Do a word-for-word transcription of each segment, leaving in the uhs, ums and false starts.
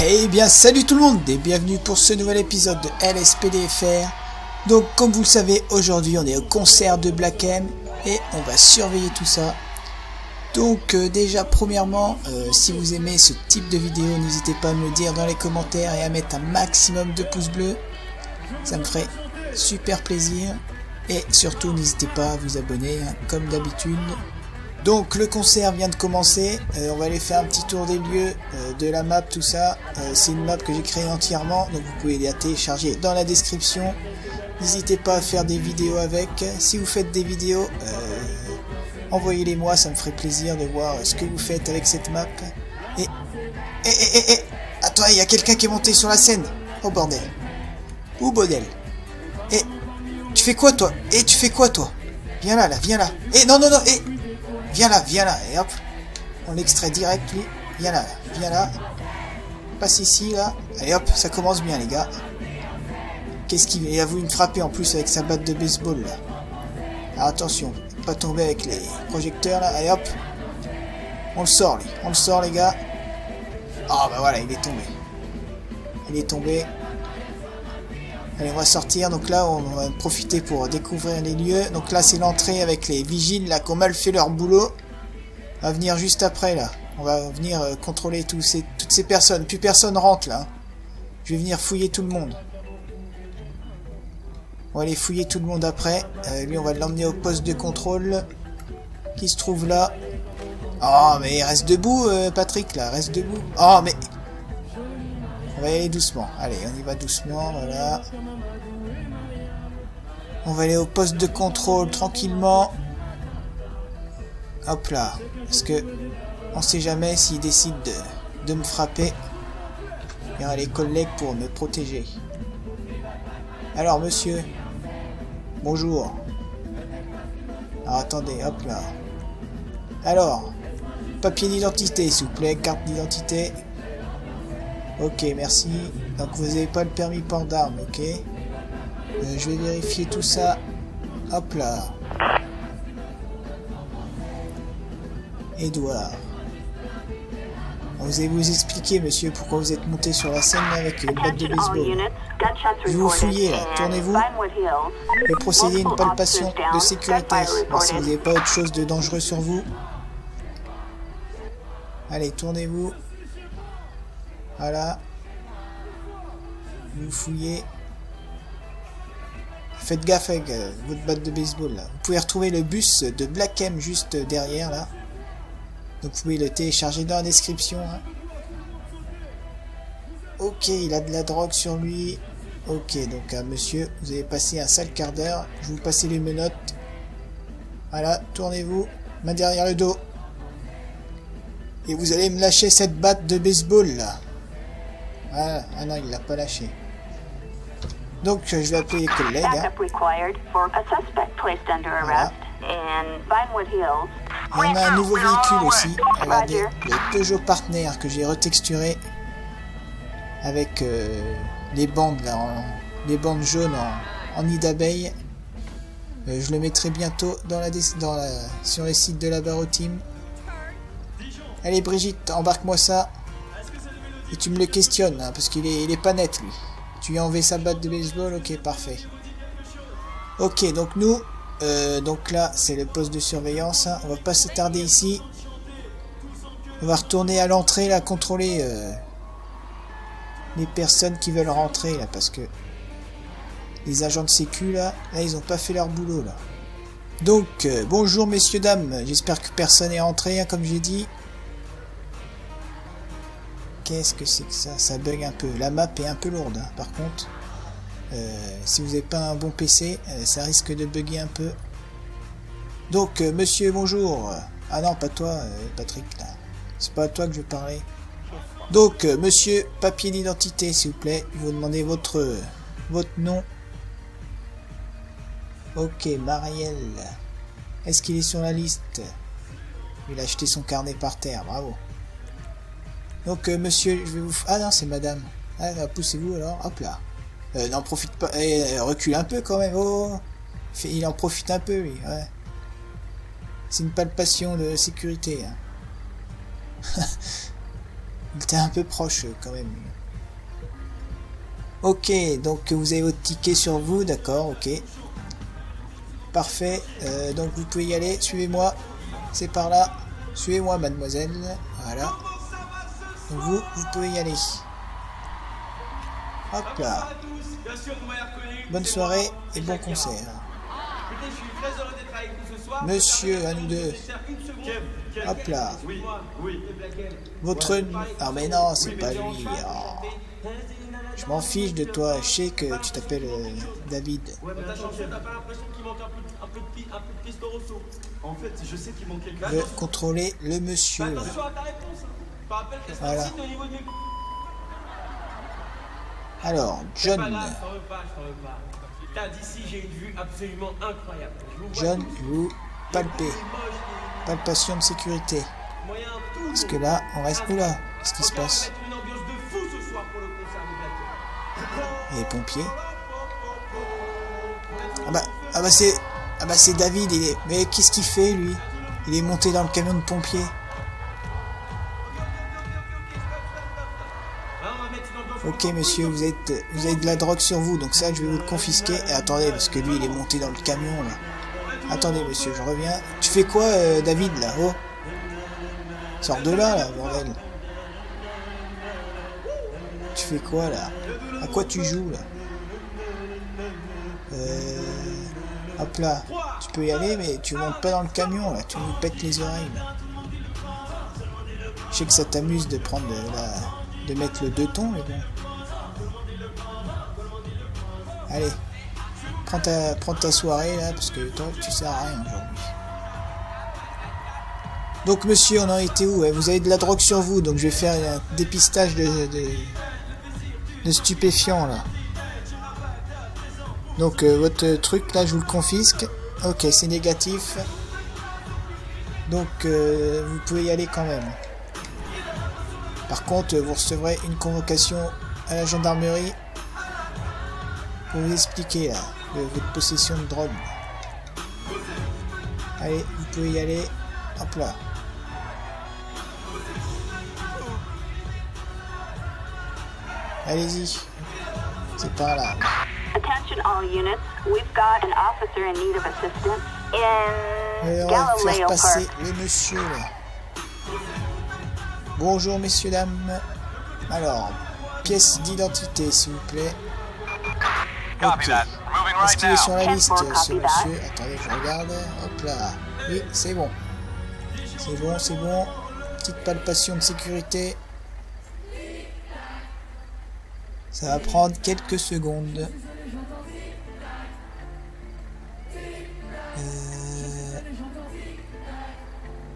Eh bien salut tout le monde et bienvenue pour ce nouvel épisode de L S P D F R. Donc comme vous le savez, aujourd'hui on est au concert de Black M et on va surveiller tout ça. Donc euh, déjà premièrement, euh, si vous aimez ce type de vidéo, n'hésitez pas à me le dire dans les commentaires et à mettre un maximum de pouces bleus. Ça me ferait super plaisir. Et surtout n'hésitez pas à vous abonner hein, comme d'habitude. Donc le concert vient de commencer, euh, on va aller faire un petit tour des lieux, euh, de la map, tout ça. Euh, c'est une map que j'ai créée entièrement, donc vous pouvez la télécharger dans la description. N'hésitez pas à faire des vidéos avec. Si vous faites des vidéos, euh, envoyez-les moi, ça me ferait plaisir de voir ce que vous faites avec cette map. Et... Eh, eh, eh, eh attends, il y a quelqu'un qui est monté sur la scène. Oh bordel. Ou bordel. Eh, tu fais quoi toi? Eh, tu fais quoi toi? Viens là, là, viens là. Eh, non, non, non, eh viens là, viens là, et hop, on l'extrait direct lui, viens là, viens là, passe ici, là, et hop, ça commence bien les gars. Qu'est-ce qu'il veut? Il avoue une frappée en plus avec sa batte de baseball là. Alors, attention, pas tomber avec les projecteurs là, et hop, on le sort lui, on le sort les gars. Ah oh, bah voilà, il est tombé, il est tombé. Allez, on va sortir, donc là on va profiter pour découvrir les lieux. Donc là c'est l'entrée avec les vigiles là qui ont mal fait leur boulot. On va venir juste après là, on va venir euh, contrôler tous ces, toutes ces personnes, plus personne rentre là. Je vais venir fouiller tout le monde. On va aller fouiller tout le monde après, euh, lui on va l'emmener au poste de contrôle qui se trouve là. Oh mais reste debout euh, Patrick là, reste debout. Oh mais... On va y aller doucement. Allez, on y va doucement, voilà. On va aller au poste de contrôle tranquillement. Hop là. Parce que on sait jamais s'il décide de, de me frapper. Il y aura les collègues pour me protéger. Alors, monsieur. Bonjour. Alors, attendez, hop là. Alors, papier d'identité, s'il vous plaît, carte d'identité. Ok, merci. Donc vous n'avez pas le permis port d'armes, ok. Euh, je vais vérifier tout ça. Hop là. Edouard. Vous allez vous expliquer, monsieur, pourquoi vous êtes monté sur la scène avec une batte de baseball. Je vais vous fouiller, là. Tournez-vous. Et procédez à une palpation de sécurité. Voir si vous n'avez pas autre chose de dangereux sur vous. Allez, tournez-vous. Voilà. Vous fouillez. Faites gaffe avec euh, votre batte de baseball là. Vous pouvez retrouver le bus de Black M juste derrière là. Donc vous pouvez le télécharger dans la description. Hein. Ok, il a de la drogue sur lui. Ok, donc hein, monsieur, vous avez passé un sale quart d'heure. Je vais vous passer les menottes. Voilà, tournez-vous. Main derrière le dos. Et vous allez me lâcher cette batte de baseball là. Ah, ah non, il l'a pas lâché. Donc je vais appeler les collègues. Hein. Voilà. Et on a un nouveau véhicule aussi. Regardez, le Peugeot Partner que j'ai retexturé avec euh, les bandes là, en, les bandes jaunes en, en nid d'abeille. Euh, je le mettrai bientôt dans la, dans la, sur les sites de la Baro Team. Allez Brigitte, embarque-moi ça. Et tu me le questionnes, hein, parce qu'il est, il est pas net, lui. Tu lui as enlevé sa batte de baseball, ok, parfait. Ok, donc nous, euh, donc là, c'est le poste de surveillance, hein. On va pas s'attarder ici. On va retourner à l'entrée, là, contrôler euh, les personnes qui veulent rentrer, là, parce que les agents de sécu, là, là ils ont pas fait leur boulot, là. Donc, euh, bonjour, messieurs, dames. J'espère que personne est rentré, hein, comme j'ai dit. Qu'est-ce que c'est que ça? Ça bug un peu. La map est un peu lourde, hein. Par contre. Euh, si vous n'avez pas un bon P C, euh, ça risque de bugger un peu. Donc, euh, monsieur, bonjour. Ah non, pas toi, euh, Patrick. C'est pas à toi que je parlais. Donc, euh, monsieur, papier d'identité, s'il vous plaît. Je vais vous demander votre, euh, votre nom. Ok, Marielle. Est-ce qu'il est sur la liste? Il a acheté son carnet par terre, bravo. Donc euh, monsieur, je vais vous... Ah non, c'est madame. Ah, bah, poussez-vous alors, hop là. Euh, n'en profite pas, eh, recule un peu quand même. Oh, il en profite un peu, lui. Ouais. C'est une palpation de sécurité. Hein. Il était un peu proche quand même. Ok, donc vous avez votre ticket sur vous, d'accord, ok. Parfait, euh, donc vous pouvez y aller, suivez-moi. C'est par là, suivez-moi mademoiselle, voilà. Donc vous, vous pouvez y aller. Hop là. Bonne soirée et bon concert. Monsieur, à nous deux. Hop là. Votre... Ah mais non, c'est pas lui. Oh. Je m'en fiche de toi, je sais que tu t'appelles euh, David. Le contrôler le monsieur. Voilà. Alors, John. D'ici j'ai une vue absolument incroyable. John, vous palpez. Palpation de sécurité. Parce que là, on reste où là? Qu'est-ce qui se passe? Et les pompiers. Ah bah, ah bah c'est, ah bah c'est David. Il est, mais qu'est-ce qu'il fait lui? Il est monté dans le camion de pompiers. Ok monsieur, vous êtes, vous avez de la drogue sur vous, donc ça je vais vous le confisquer. Et attendez, parce que lui il est monté dans le camion là. Attendez monsieur, je reviens. Tu fais quoi euh, David là? Oh, sors de là là, bordel. Tu fais quoi là? À quoi tu joues là? Euh... Hop là, tu peux y aller mais tu montes pas dans le camion là, tu nous pètes les oreilles là. Je sais que ça t'amuse de prendre la... de mettre le deux tons mais bon. Allez, prends ta, prends ta soirée là parce que toi tu sers à rien aujourd'hui. Donc monsieur, on en était où? Vous avez de la drogue sur vous, donc je vais faire un dépistage de, de, de stupéfiants là. Donc euh, votre truc là, je vous le confisque. Ok, c'est négatif. Donc euh, vous pouvez y aller quand même. Par contre, vous recevrez une convocation à la gendarmerie pour vous expliquer là, de, votre possession de drogue. Allez, vous pouvez y aller. Hop là. Allez-y, c'est par là. Attention all units, we've got an officer in need of assistance in Galileo Park. Le monsieur là. Bonjour messieurs dames. Alors, pièce d'identité s'il vous plaît. Okay. Est-ce qu'il est sur la liste ce monsieur? Attendez, je regarde. Hop là. Oui, c'est bon. C'est bon, c'est bon. Petite palpation de sécurité. Ça va prendre quelques secondes. Euh...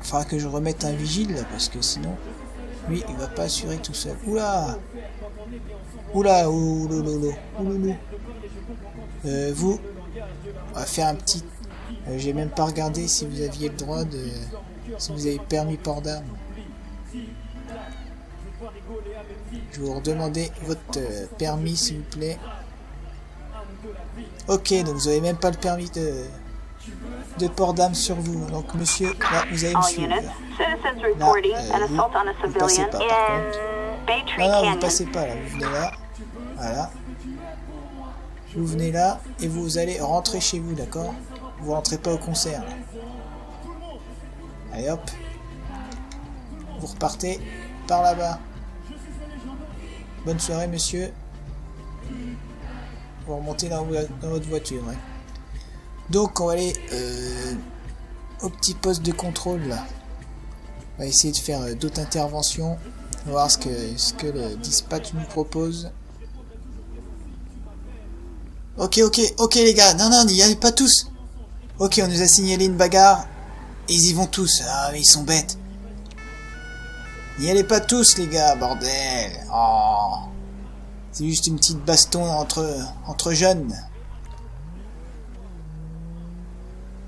Faudra que je remette un vigile là, parce que sinon, lui, il va pas assurer tout seul. Oula, oula, oulolo, oulolo. Euh, vous, on va faire un petit. Euh, J'ai même pas regardé si vous aviez le droit de, si vous avez permis port d'armes. Je vais vous redemander votre euh, permis s'il vous plaît. Ok, donc vous n'avez même pas le permis de, de port d'armes sur vous. Donc monsieur, là vous allez me suivre. Là, euh, vous, vous passez pas par contre. Non, non, vous passez pas là, vous venez là. Voilà. Vous venez là et vous allez rentrer chez vous, d'accord? Vous rentrez pas au concert. Là. Allez hop. Vous repartez par là-bas. Bonne soirée monsieur. Vous remontez dans, dans votre voiture. Ouais. Donc on va aller euh, au petit poste de contrôle là. On va essayer de faire euh, d'autres interventions. On va voir ce que, ce que le dispatch nous propose. Ok ok ok les gars. Non non, n'y allez pas tous. Ok, on nous a signalé une bagarre. Et ils y vont tous. Ah mais ils sont bêtes. N'y allez pas tous les gars, bordel. Oh. C'est juste une petite baston entre, entre jeunes.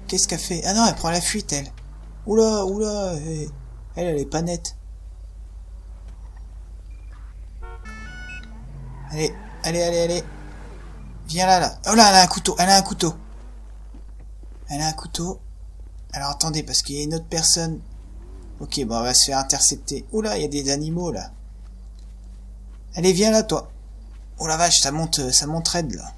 Qu'est-ce qu'elle fait? Ah non, elle prend la fuite elle. Oula, oula, elle, elle est pas nette. Allez, allez, allez, allez. Viens là, là. Oh là, elle a un couteau, elle a un couteau. Elle a un couteau. Alors attendez, parce qu'il y a une autre personne. Ok, bon, on va se faire intercepter. Oula, il y a des animaux là. Allez, viens là, toi. Oh la vache, ça monte, ça monte raide, là.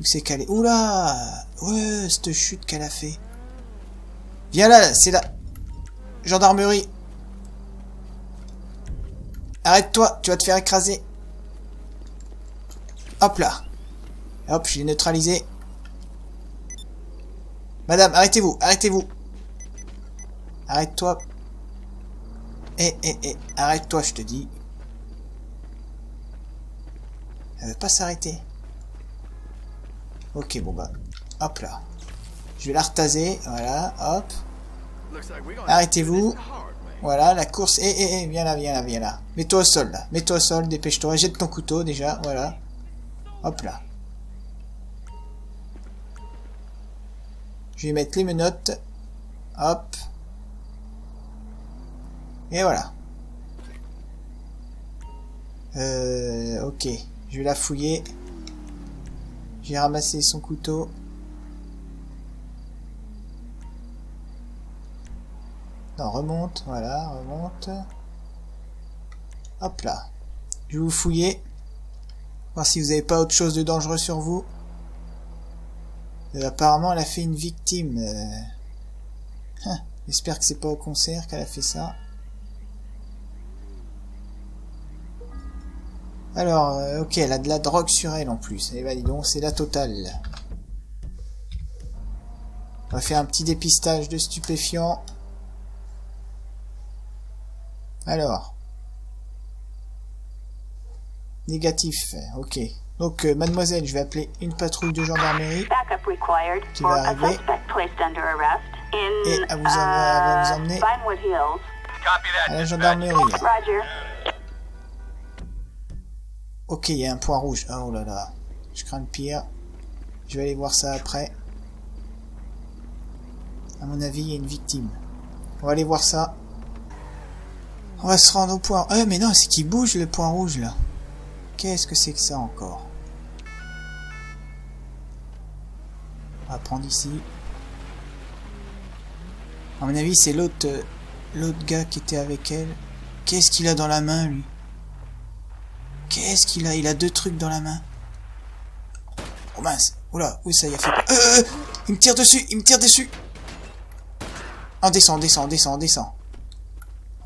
Où c'est qu'elle est? Oula! Ouais, cette chute qu'elle a fait. Viens là, là c'est la gendarmerie. Arrête-toi, tu vas te faire écraser. Hop là. Hop, je l'ai neutralisé. Madame, arrêtez-vous, arrêtez-vous. Arrête-toi. Eh, eh, eh, arrête-toi, je te dis. Elle veut pas s'arrêter. Ok, bon bah, hop là. Je vais la retaser, voilà, hop. Arrêtez-vous. Voilà, la course. Eh, eh, eh, viens là, viens là, viens là. Mets-toi au sol, là. Mets-toi au sol, dépêche-toi. Jette ton couteau, déjà, voilà. Hop là. Je vais mettre les menottes. Hop. Et voilà. Euh, ok. Je vais la fouiller. J'ai ramassé son couteau. Non, remonte, voilà, remonte. Hop là. Je vais vous fouiller. Voir si vous n'avez pas autre chose de dangereux sur vous. Euh, apparemment, elle a fait une victime. Euh... Ah, j'espère que c'est pas au concert qu'elle a fait ça. Alors, euh, ok, elle a de la drogue sur elle en plus. Eh ben, dis donc, c'est la totale. On va faire un petit dépistage de stupéfiants. Alors, négatif, ok. Donc, euh, mademoiselle, je vais appeler une patrouille de gendarmerie qui va arriver et elle, vous en, elle va vous emmener à la gendarmerie. Ok, il y a un point rouge. Oh là là, je crains le pire. Je vais aller voir ça après. À mon avis, il y a une victime. On va aller voir ça. On va se rendre au point... Ah, mais non, c'est qu'il bouge le point rouge, là. Qu'est-ce que c'est que ça, encore? On va prendre ici. À mon avis, c'est l'autre... Euh, l'autre gars qui était avec elle. Qu'est-ce qu'il a dans la main, lui? Qu'est-ce qu'il a? Il a deux trucs dans la main. Oh, mince. Oula, où ça y a fait... Euh, euh, il me tire dessus, il me tire dessus. On descend, on descend, on descend, on descend.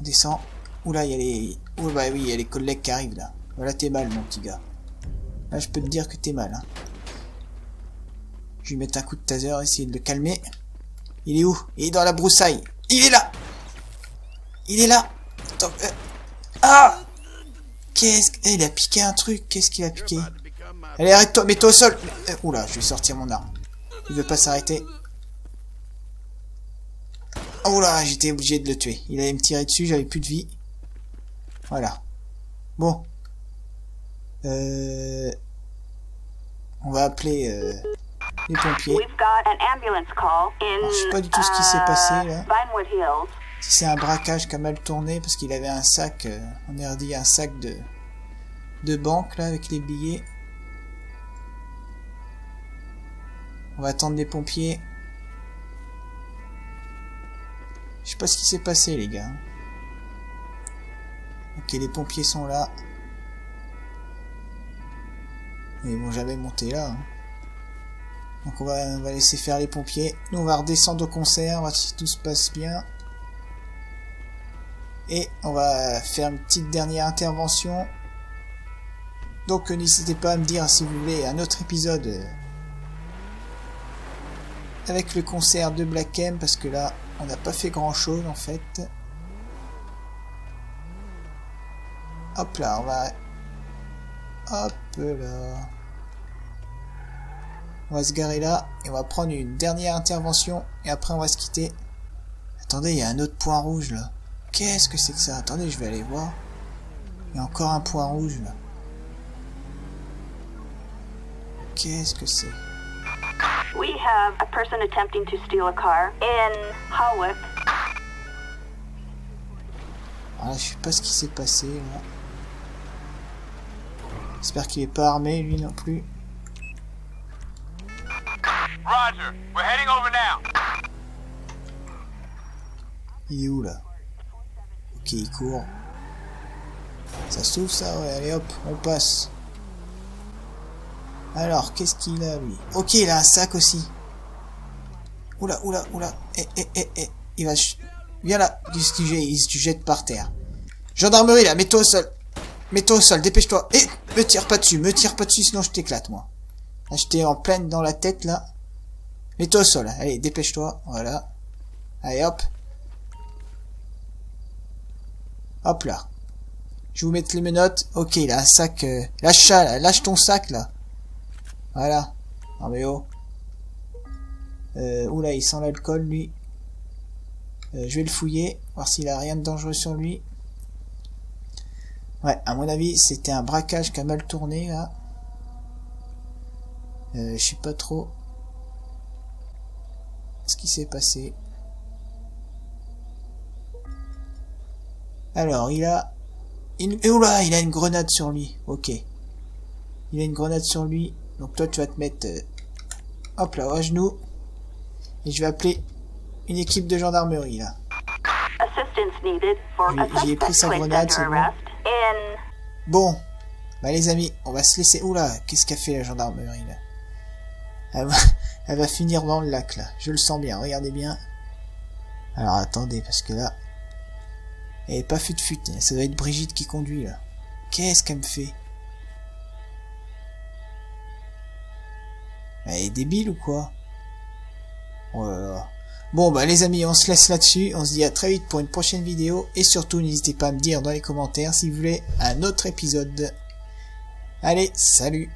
On descend. Oula, il y a les... Oh bah oui, il y a les collègues qui arrivent là. Voilà, t'es mal mon petit gars. Là, je peux te dire que t'es mal. Hein. Je vais mettre un coup de taser, essayer de le calmer. Il est où? Il est dans la broussaille. Il est là. Il est là. Attends, euh... Ah! Qu'est-ce que... Eh, il a piqué un truc. Qu'est-ce qu'il a piqué? Allez, arrête-toi. Mets-toi au sol. Euh, oula, je vais sortir mon arme. Il veut pas s'arrêter. Oh là, j'étais obligé de le tuer. Il allait me tirer dessus, j'avais plus de vie. Voilà. Bon. Euh... On va appeler euh, les pompiers. Alors, je sais pas du tout ce qui s'est passé là. Si c'est un braquage qui a mal tourné parce qu'il avait un sac, euh, on a dit un sac de de banque là avec les billets. On va attendre les pompiers. Je sais pas ce qui s'est passé les gars. Ok, les pompiers sont là. Mais ils vont jamais monter là. Hein. Donc on va, on va laisser faire les pompiers. Nous on va redescendre au concert, voir si tout se passe bien. Et on va faire une petite dernière intervention. Donc n'hésitez pas à me dire si vous voulez un autre épisode avec le concert de Black M, parce que là on n'a pas fait grand chose en fait. Hop là, on va... Hop là... On va se garer là, et on va prendre une dernière intervention, et après on va se quitter. Attendez, il y a un autre point rouge là. Qu'est-ce que c'est que ça? Attendez, je vais aller voir. Il y a encore un point rouge là. Qu'est-ce que c'est? We have a person attempting to steal a car in Hawick. Ah, je sais pas ce qui s'est passé là. J'espère qu'il est pas armé lui non plus. Roger, we're heading over now. Il est où là? Ok, il court. Ça s'ouvre ça, ouais, allez hop, on passe. Alors, qu'est-ce qu'il a lui? Ok, il a un sac aussi. Oula, oula, oula. Eh, eh, eh, eh. Il va... Viens là. Qu'est-ce qu'il jette? Il se jette par terre. Gendarmerie là, mets-toi au sol. Mets-toi au sol, dépêche-toi. Eh, me tire pas dessus, me tire pas dessus, sinon je t'éclate moi. Là, je t'ai en pleine dans la tête là. Mets-toi au sol, là. Allez, dépêche-toi. Voilà. Allez, hop. Hop là. Je vais vous mettre les menottes. Ok, il a un sac. Euh... Lâche ça, là. Lâche ton sac là. Voilà. Non mais oh. Euh, oula, il sent l'alcool lui. Euh, je vais le fouiller, voir s'il a rien de dangereux sur lui. Ouais, à mon avis, c'était un braquage qui a mal tourné là. Euh, je sais pas trop ce qui s'est passé. Alors, il a une... Oula, il a une grenade sur lui. Ok. Il a une grenade sur lui. Donc toi tu vas te mettre euh, hop là à genoux et je vais appeler une équipe de gendarmerie là. J'y ai pris sa grenade, c'est bon. Bon, bah les amis, on va se laisser. Oula, qu'est-ce qu'a fait la gendarmerie là? Elle va, elle va finir dans le lac là, je le sens bien, regardez bien. Alors attendez parce que là, elle est pas fut de fut, ça doit être Brigitte qui conduit là. Qu'est-ce qu'elle me fait? Elle est débile ou quoi? Oh là là. Bon bah les amis, on se laisse là-dessus, on se dit à très vite pour une prochaine vidéo, et surtout n'hésitez pas à me dire dans les commentaires si vous voulez un autre épisode. Allez, salut!